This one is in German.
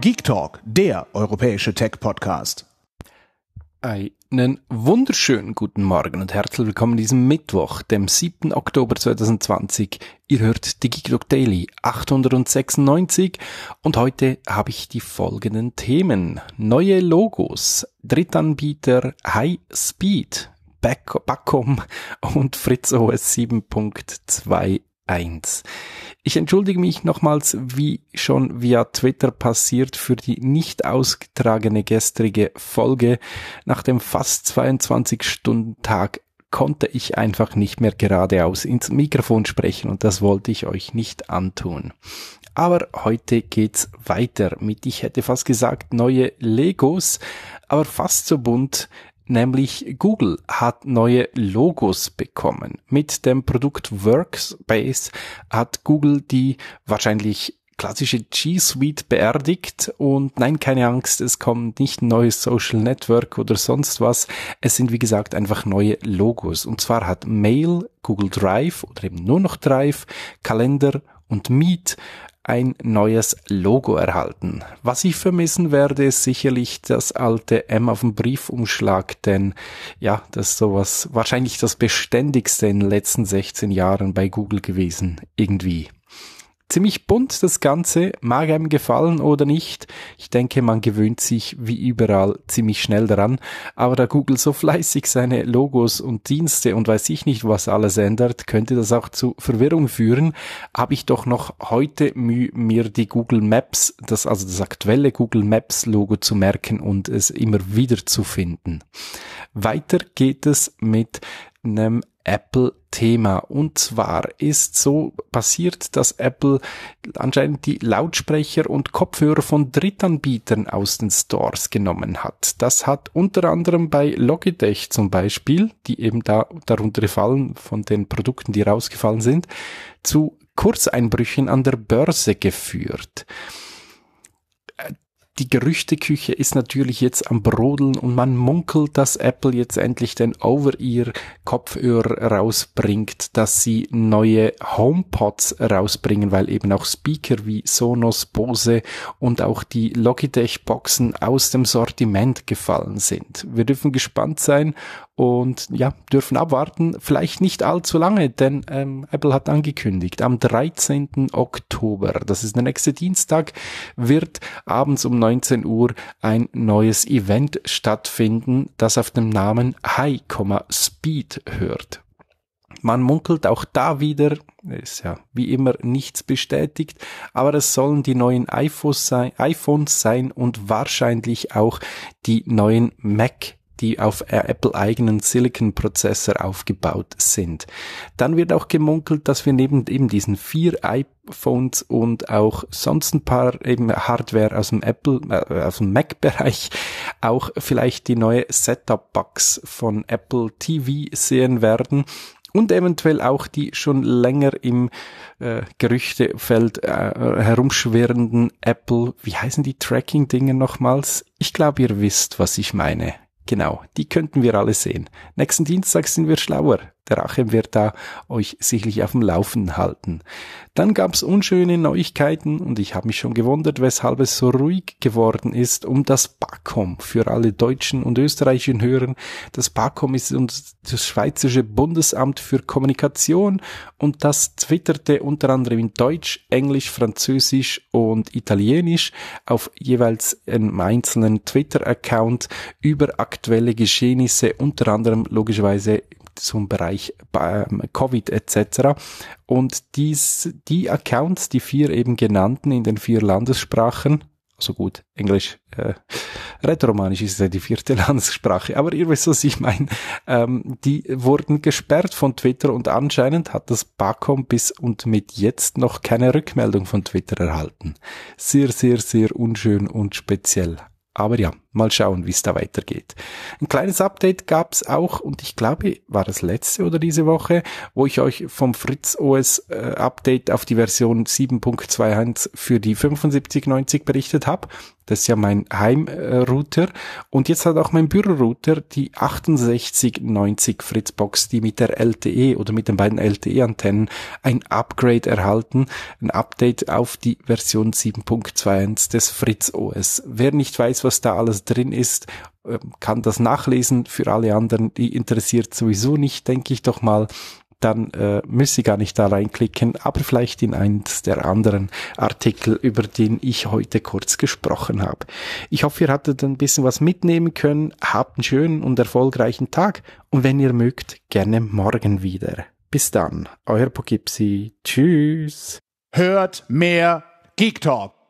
Geek Talk, der europäische Tech-Podcast. Einen wunderschönen guten Morgen und herzlich willkommen an diesem Mittwoch, dem 7. Oktober 2020. Ihr hört die Geek Talk Daily 896 und heute habe ich die folgenden Themen. Neue Logos, Drittanbieter High Speed, BAKOM und Fritz OS 7.2. 1. Ich entschuldige mich nochmals, wie schon via Twitter passiert, für die nicht ausgetragene gestrige Folge. Nach dem fast 22-Stunden-Tag konnte ich einfach nicht mehr geradeaus ins Mikrofon sprechen und das wollte ich euch nicht antun. Aber heute geht's weiter mit, ich hätte fast gesagt, neue Legos, aber fast so bunt. Nämlich Google hat neue Logos bekommen. Mit dem Produkt Workspace hat Google die wahrscheinlich klassische G Suite beerdigt und nein, keine Angst, es kommt nicht ein neues Social Network oder sonst was. Es sind, wie gesagt, einfach neue Logos. Und zwar hat Mail, Google Drive oder eben nur noch Drive, Kalender und Meet ein neues Logo erhalten. Was ich vermissen werde, ist sicherlich das alte M auf dem Briefumschlag, denn ja, das ist sowas, wahrscheinlich das Beständigste in den letzten 16 Jahren bei Google gewesen, irgendwie. Ziemlich bunt das Ganze, mag einem gefallen oder nicht. Ich denke, man gewöhnt sich wie überall ziemlich schnell daran. Aber da Google so fleißig seine Logos und Dienste und weiß ich nicht, was alles ändert, könnte das auch zu Verwirrung führen. Habe ich doch noch heute Mühe, mir die Google Maps, das aktuelle Google Maps Logo zu merken und es immer wieder zu finden. Weiter geht es mit einem Apple-Thema. Und zwar ist so passiert, dass Apple anscheinend die Lautsprecher und Kopfhörer von Drittanbietern aus den Stores genommen hat. Das hat unter anderem bei Logitech zum Beispiel, die eben darunter gefallen von den Produkten, die rausgefallen sind, zu Kurseinbrüchen an der Börse geführt. Die Gerüchteküche ist natürlich jetzt am Brodeln und man munkelt, dass Apple jetzt endlich den Over-Ear-Kopfhörer rausbringt, dass sie neue HomePods rausbringen, weil eben auch Speaker wie Sonos, Bose und auch die Logitech-Boxen aus dem Sortiment gefallen sind. Wir dürfen gespannt sein und ja, dürfen abwarten, vielleicht nicht allzu lange, denn Apple hat angekündigt, am 13. Oktober, das ist der nächste Dienstag, wird abends um 19 Uhr ein neues Event stattfinden, das auf dem Namen High Speed hört. Man munkelt auch da wieder, ist ja wie immer nichts bestätigt, aber es sollen die neuen iPhones sein und wahrscheinlich auch die neuen Mac, die auf Apple-eigenen Silicon-Prozessor aufgebaut sind. Dann wird auch gemunkelt, dass wir neben eben diesen 4 iPhones und auch sonst ein paar eben Hardware aus dem aus dem Mac-Bereich auch vielleicht die neue Setup-Box von Apple TV sehen werden. Und eventuell auch die schon länger im Gerüchtefeld herumschwirrenden Apple, wie heißen die Tracking-Dinge nochmals? Ich glaube, ihr wisst, was ich meine. Genau, die könnten wir alle sehen. Nächsten Dienstag sind wir schlauer. Der Achim wird da euch sicherlich auf dem Laufen halten. Dann gab's unschöne Neuigkeiten und ich habe mich schon gewundert, weshalb es so ruhig geworden ist um das BAKOM. Für alle deutschen und österreichischen Hörer, das BAKOM ist das Schweizerische Bundesamt für Kommunikation und das twitterte unter anderem in Deutsch, Englisch, Französisch und Italienisch auf jeweils einem einzelnen Twitter-Account über aktuelle Geschehnisse, unter anderem logischerweise zum Bereich Covid etc. Und die Accounts, die 4 eben genannten in den 4 Landessprachen, also gut, Englisch, Rätoromanisch ist ja die 4. Landessprache, aber ihr wisst, was ich meine, die wurden gesperrt von Twitter und anscheinend hat das BAKOM bis und mit jetzt noch keine Rückmeldung von Twitter erhalten. Sehr, sehr, sehr unschön und speziell. Aber ja, mal schauen, wie es da weitergeht. Ein kleines Update gab's auch und ich glaube, war das letzte oder diese Woche, wo ich euch vom Fritz OS Update auf die Version 7.21 für die 7590 berichtet habe. Das ist ja mein Heimrouter. Und jetzt hat auch mein Bürorouter die 6890 Fritzbox, die mit der LTE oder mit den beiden LTE-Antennen ein Upgrade erhalten. Ein Update auf die Version 7.21 des Fritz OS. Wer nicht weiß, was da alles drin ist, kann das nachlesen. Für alle anderen, die interessiert sowieso nicht, denke ich doch mal. Dann müsst ihr gar nicht da reinklicken, aber vielleicht in eins der anderen Artikel, über den ich heute kurz gesprochen habe. Ich hoffe, ihr hattet ein bisschen was mitnehmen können. Habt einen schönen und erfolgreichen Tag und wenn ihr mögt, gerne morgen wieder. Bis dann, euer Pogipsi. Tschüss. Hört mehr Geek Talk.